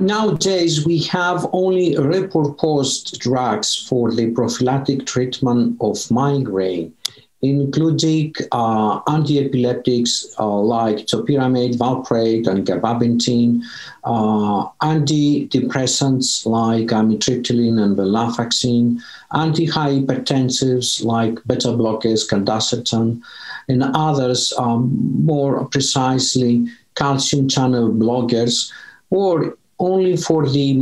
Nowadays, we have only repurposed drugs for the prophylactic treatment of migraine, including anti-epileptics like topiramate, valproate, and gabapentin, antidepressants like amitriptyline and venlafaxine, antihypertensives like beta blockers, candesartan, and others, more precisely calcium channel blockers, or only for the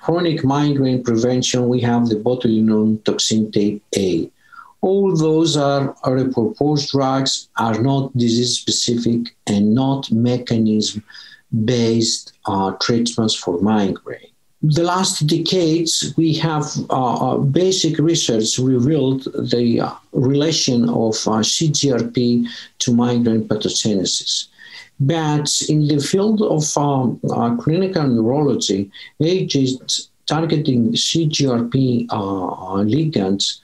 chronic migraine prevention, we have the botulinum toxin type A. All those are repurposed drugs, are not disease-specific and not mechanism-based treatments for migraine. The last decades, we have basic research revealed the relation of CGRP to migraine pathogenesis. But in the field of clinical neurology, agents targeting CGRP ligands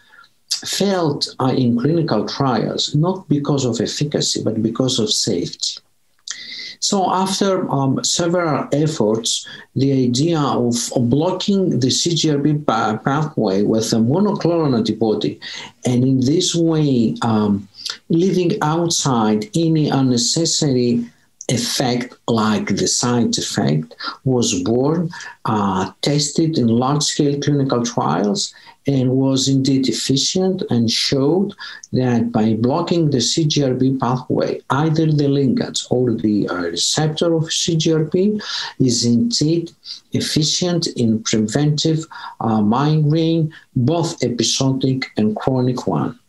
failed in clinical trials, not because of efficacy, but because of safety. So after several efforts, the idea of blocking the CGRP pathway with a monoclonal antibody, and in this way, leaving outside any unnecessary effect like the side effect, was born, tested in large-scale clinical trials, and was indeed efficient and showed that by blocking the CGRP pathway, either the ligands or the receptor of CGRP is indeed efficient in preventive migraine, both episodic and chronic one.